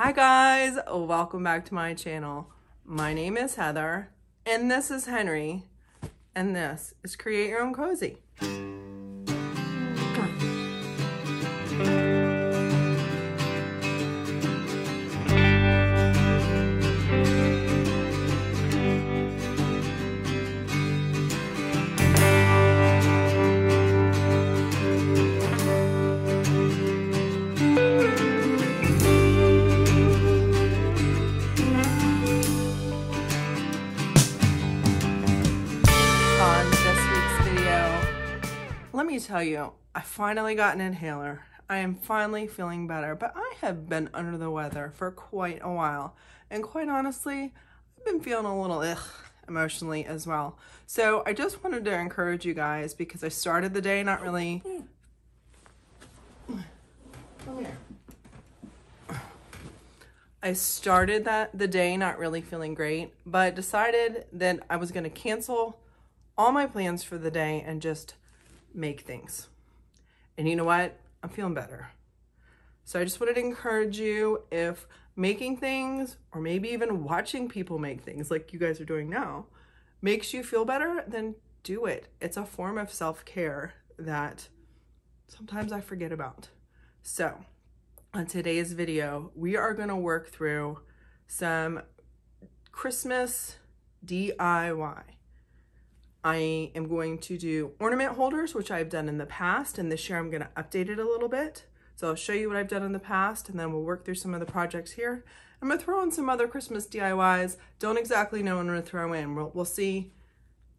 Hi guys, welcome back to my channel. My name is Heather and this is Henry and this is Create Your Own Cozy. Tell you, I finally got an inhaler. I am finally feeling better, but I have been under the weather for quite a while. And quite honestly, I've been feeling a little emotionally as well. So I just wanted to encourage you guys because I started the day not really... Come here. I started the day not really feeling great, but decided that I was going to cancel all my plans for the day and just make things. And you know what? I'm feeling better. So I just wanted to encourage you, if making things or maybe even watching people make things like you guys are doing now makes you feel better, then do it. It's a form of self-care that sometimes I forget about. So on today's video, we are going to work through some Christmas DIY. I am going to do ornament holders, which I've done in the past, and this year I'm going to update it a little bit. So I'll show you what I've done in the past, and then we'll work through some of the projects here. I'm going to throw in some other Christmas DIYs. Don't exactly know what I'm going to throw in. We'll see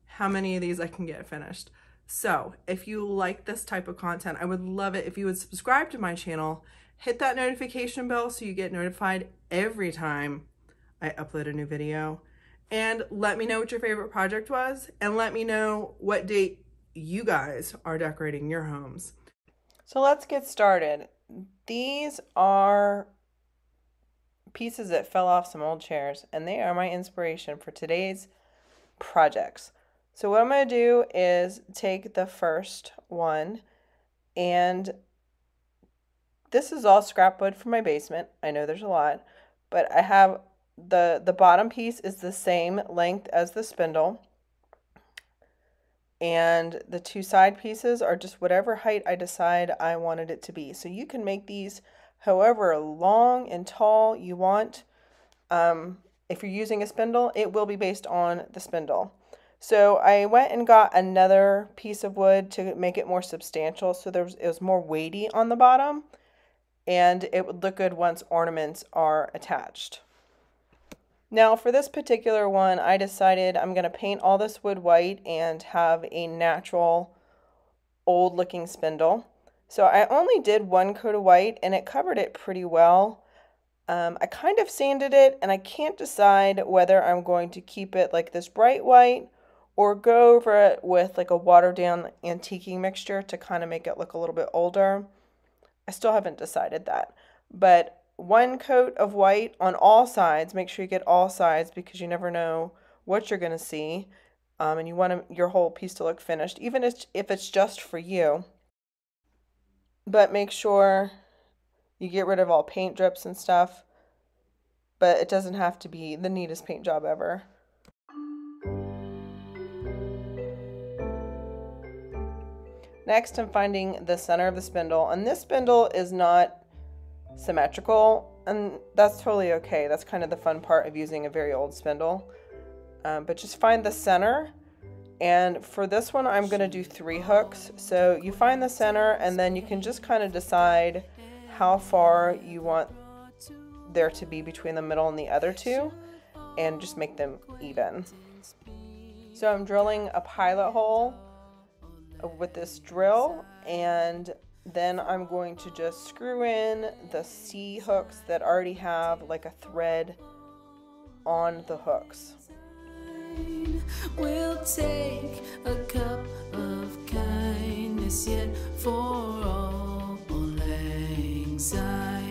how many of these I can get finished. So if you like this type of content, I would love it if you would subscribe to my channel, hit that notification bell so you get notified every time I upload a new video. And let me know what your favorite project was, and let me know what date you guys are decorating your homes. So let's get started. These are pieces that fell off some old chairs, and they are my inspiration for today's projects. So what I'm going to do is take the first one, and this is all scrap wood from my basement. I know there's a lot, but I have... The bottom piece is the same length as the spindle, and the two side pieces are just whatever height I decide I wanted it to be. So you can make these however long and tall you want. If you're using a spindle, it will be based on the spindle. So I went and got another piece of wood to make it more substantial, so it was more weighty on the bottom, and it would look good once ornaments are attached. Now for this particular one, I decided I'm going to paint all this wood white and have a natural old looking spindle. So I only did one coat of white and it covered it pretty well. I kind of sanded it, and I can't decide whether I'm going to keep it like this bright white or go over it with like a watered down antiquing mixture to kind of make it look a little bit older. I still haven't decided that, but one coat of white on all sides. Make sure you get all sides because you never know what you're going to see, and you want your whole piece to look finished, even if it's just for you. But make sure you get rid of all paint drips and stuff, but it doesn't have to be the neatest paint job ever. Next, I'm finding the center of the spindle, and this spindle is not symmetrical, and that's totally okay. That's kind of the fun part of using a very old spindle, but just find the center. And for this one, I'm going to do 3 hooks. So you find the center, and then you can just kind of decide how far you want there to be between the middle and the other two, and just make them even. So I'm drilling a pilot hole with this drill, and then I'm going to just screw in the C hooks that already have like a thread on the hooks. We'll take a cup of kindness yet for all anxiety.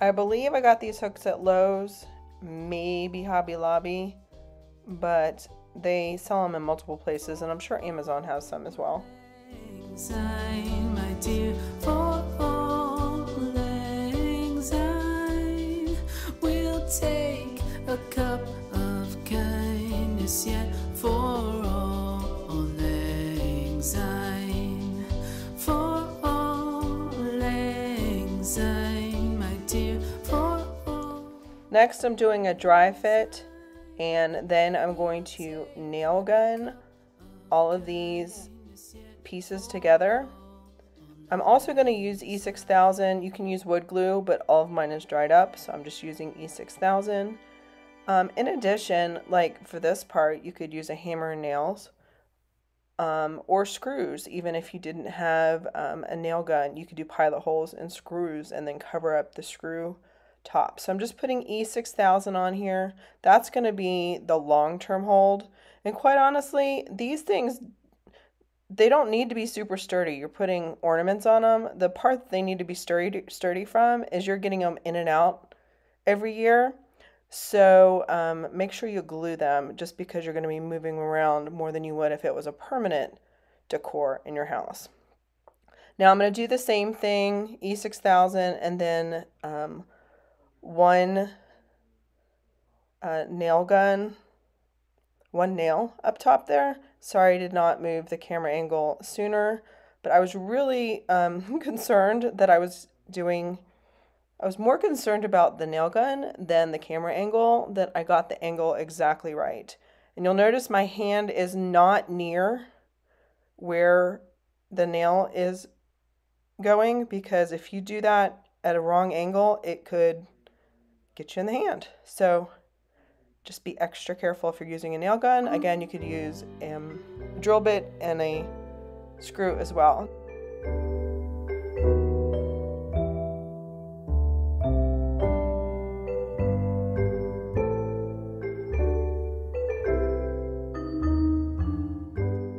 I believe I got these hooks at Lowe's, maybe Hobby Lobby. but they sell them in multiple places, and I'm sure Amazon has some as well. My dear, for all anxiety, we'll take a cup of kindness, yet for all anxiety, for all anxiety, my dear, for all. Next, I'm doing a dry fit, and then I'm going to nail gun all of these pieces together. I'm also going to use E6000. You can use wood glue, but all of mine is dried up, so I'm just using E6000. In addition, like for this part, you could use a hammer and nails or screws. Even if you didn't have a nail gun, you could do pilot holes and screws and then cover up the screw top. So I'm just putting E6000 on here. That's going to be the long-term hold. And quite honestly, these things, they don't need to be super sturdy. You're putting ornaments on them. The part they need to be sturdy from is you're getting them in and out every year. So make sure you glue them, just because you're going to be moving around more than you would if it was a permanent decor in your house. Now I'm going to do the same thing, E6000, and then one nail up top there. Sorry I did not move the camera angle sooner, but I was really concerned that I was more concerned about the nail gun than the camera angle, that I got the angle exactly right. And you'll notice my hand is not near where the nail is going, because if you do that at a wrong angle, it could get you in the hand. So just be extra careful if you're using a nail gun. Again, you could use a drill bit and a screw as well.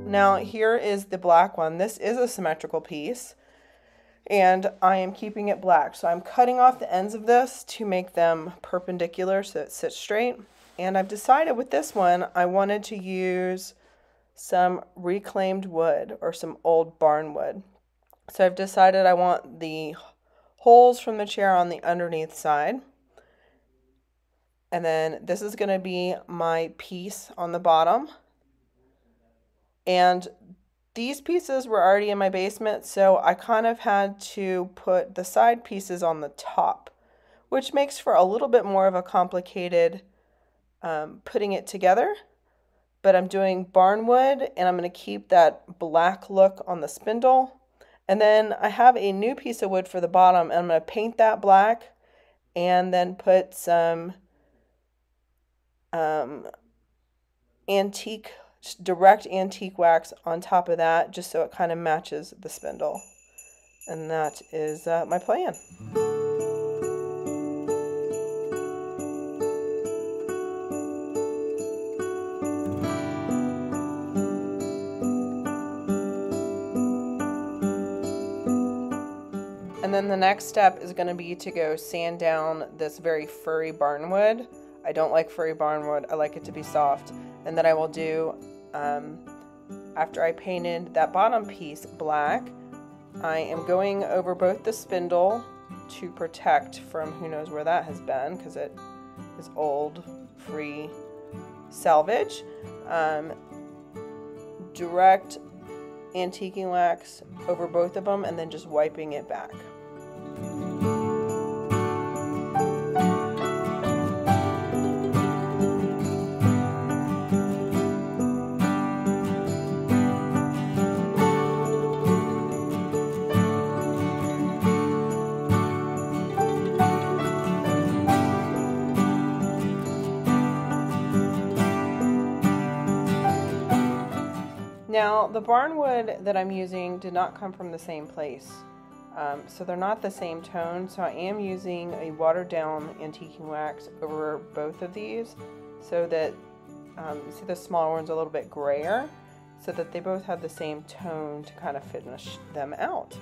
Now here is the black one. This is a symmetrical piece, and I am keeping it black. So I'm cutting off the ends of this to make them perpendicular so it sits straight. And I've decided with this one, I wanted to use some reclaimed wood or some old barn wood. So I've decided I want the holes from the chair on the underneath side. And then this is going to be my piece on the bottom. And these pieces were already in my basement, so I kind of had to put the side pieces on the top, which makes for a little bit more of a complicated putting it together. But I'm doing barnwood, and I'm going to keep that black look on the spindle. And then I have a new piece of wood for the bottom, and I'm going to paint that black and then put some direct antique wax on top of that, just so it kind of matches the spindle. And that is my plan. And then the next step is going to be to go sand down this very furry barnwood. I don't like furry barnwood. I like it to be soft. And then I will do, after I painted that bottom piece black, I am going over both the spindle to protect from who knows where that has been, because it is old, free salvage. Direct antiquing wax over both of them, and then just wiping it back. Now, the barnwood that I'm using did not come from the same place, so they're not the same tone, so I am using a watered-down antiquing wax over both of these, so that, you see the smaller one's a little bit grayer, so that they both have the same tone to kind of finish them out.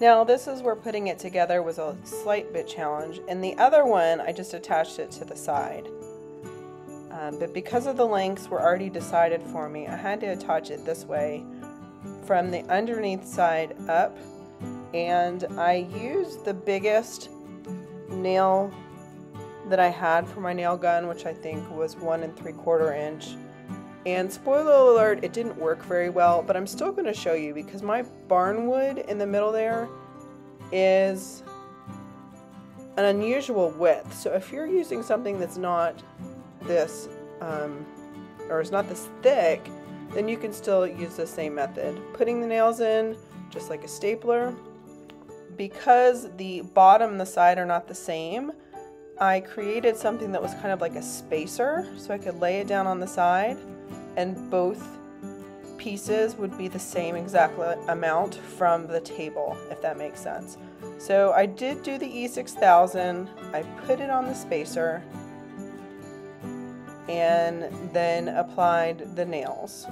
Now this is where putting it together was a slight bit challenge, and the other one I just attached it to the side. But because of the lengths were already decided for me, I had to attach it this way from the underneath side up, and I used the biggest nail that I had for my nail gun, which I think was 1 3/4 inch. And spoiler alert, it didn't work very well, but I'm still going to show you because my barn wood in the middle there is an unusual width. So if you're using something that's not this or is not this thick, then you can still use the same method, putting the nails in just like a stapler. Because the bottom and the side are not the same, I created something that was kind of like a spacer, so I could lay it down on the side and both pieces would be the same exact amount from the table, if that makes sense. So I did do the E6000, I put it on the spacer and then applied the nails.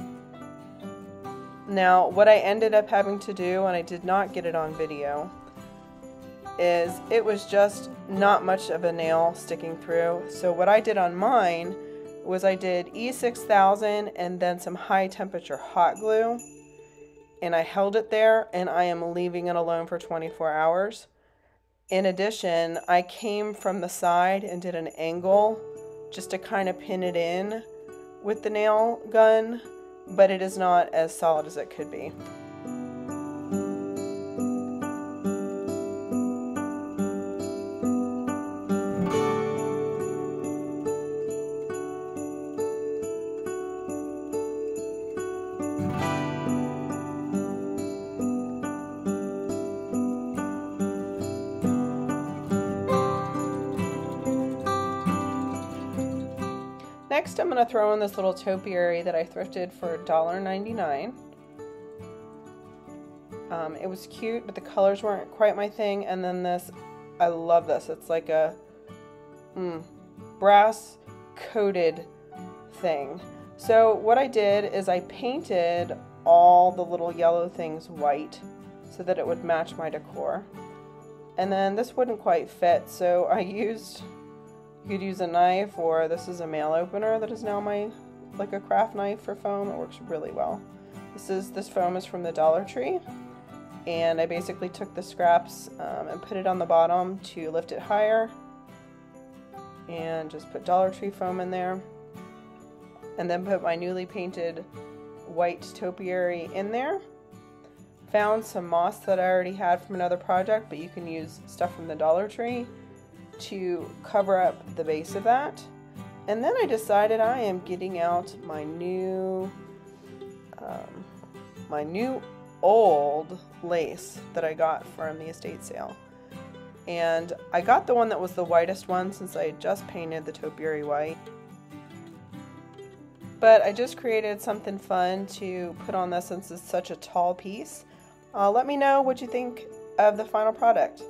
Now what I ended up having to do, and I did not get it on video, is it was just not much of a nail sticking through. So what I did on mine was I did E6000 and then some high temperature hot glue, and I held it there, and I am leaving it alone for 24 hours. In addition, I came from the side and did an angle just to kind of pin it in with the nail gun, but it is not as solid as it could be. Next, I'm going to throw in this little topiary that I thrifted for $1.99. It was cute, but the colors weren't quite my thing. And then this, I love this. It's like a brass coated thing. So what I did is I painted all the little yellow things white so that it would match my decor. And then this wouldn't quite fit, so I used... You could use a knife, or this is a mail opener that is now my, like a craft knife for foam. It works really well. This foam is from the Dollar Tree, and I basically took the scraps and put it on the bottom to lift it higher, and just put Dollar Tree foam in there, and then put my newly painted white topiary in there. Found some moss that I already had from another project, but you can use stuff from the Dollar Tree to cover up the base of that. And then I decided I am getting out my new old lace that I got from the estate sale, and I got the one that was the whitest one since I had just painted the topiary white. But I just created something fun to put on this since it's such a tall piece. Let me know what you think of the final product.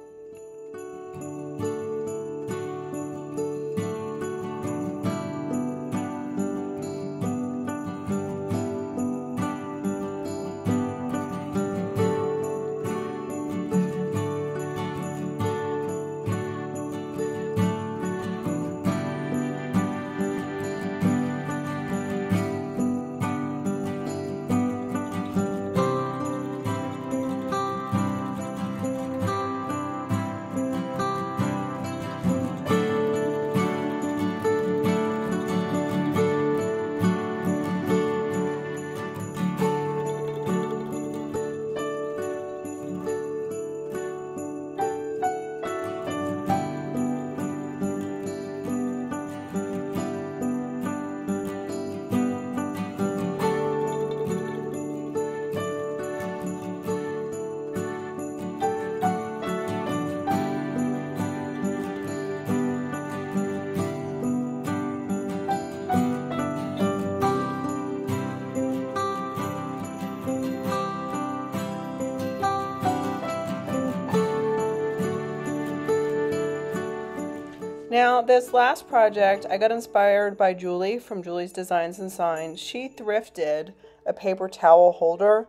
Now this last project, I got inspired by Julie from Julie's Designs and Signs. She thrifted a paper towel holder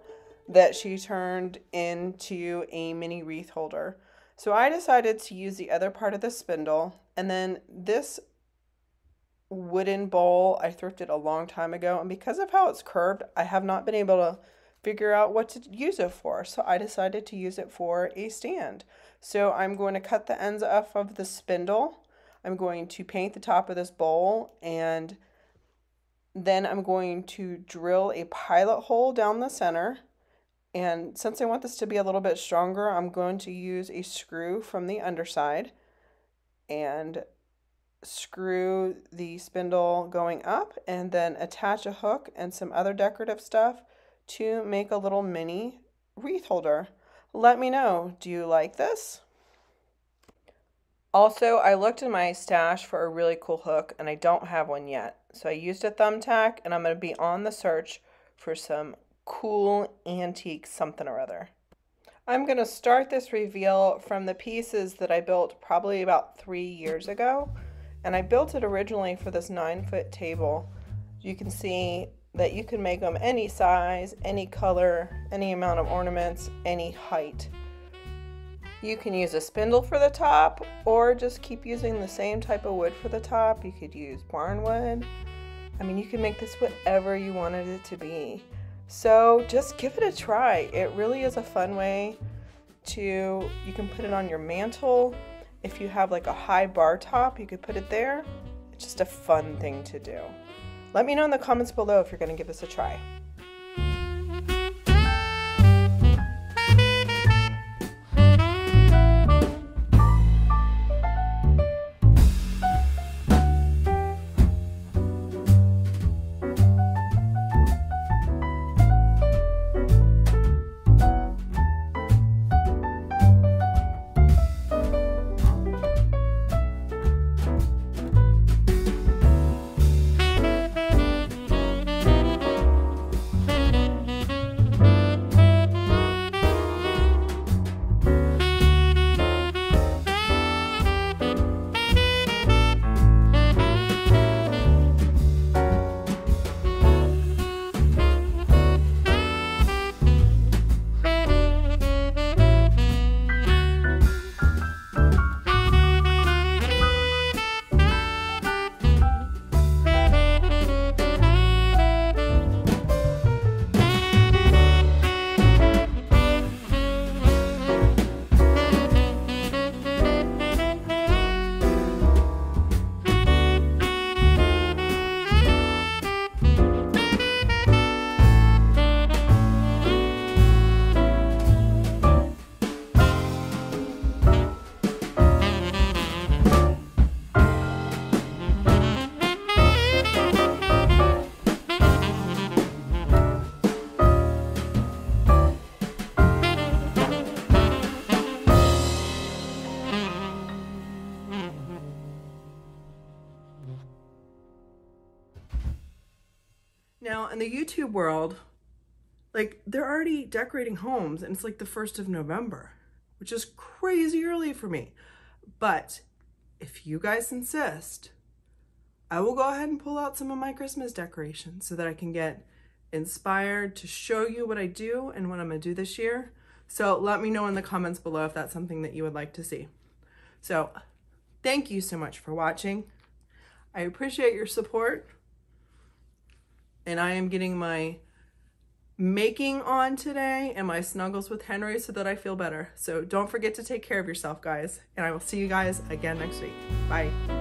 that she turned into a mini wreath holder. So I decided to use the other part of the spindle, and then this wooden bowl I thrifted a long time ago, and because of how it's curved, I have not been able to figure out what to use it for. So I decided to use it for a stand. So I'm going to cut the ends off of the spindle. I'm going to paint the top of this bowl, and then I'm going to drill a pilot hole down the center. And since I want this to be a little bit stronger, I'm going to use a screw from the underside and screw the spindle going up, and then attach a hook and some other decorative stuff to make a little mini wreath holder. Let me know, do you like this? Also, I looked in my stash for a really cool hook, and I don't have one yet. So I used a thumbtack, and I'm going to be on the search for some cool antique something or other. I'm going to start this reveal from the pieces that I built probably about 3 years ago. And I built it originally for this 9-foot table. You can see that you can make them any size, any color, any amount of ornaments, any height. You can use a spindle for the top, or just keep using the same type of wood for the top. You could use barn wood. I mean, you can make this whatever you wanted it to be. So just give it a try. It really is a fun way to, you can put it on your mantle. If you have like a high bar top, you could put it there. It's just a fun thing to do. Let me know in the comments below if you're going to give this a try. Now, in the YouTube world, like, they're already decorating homes, and it's like the 1st of November, which is crazy early for me. But if you guys insist, I will go ahead and pull out some of my Christmas decorations so that I can get inspired to show you what I do and what I'm going to do this year. So let me know in the comments below if that's something that you would like to see. So thank you so much for watching. I appreciate your support. And I am getting my making on today and my snuggles with Henry so that I feel better. So don't forget to take care of yourself, guys. And I will see you guys again next week. Bye.